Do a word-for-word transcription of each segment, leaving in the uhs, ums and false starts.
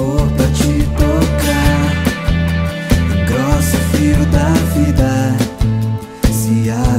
for pra te tocar, engrossa o fio da vida, se a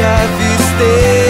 Te avistei.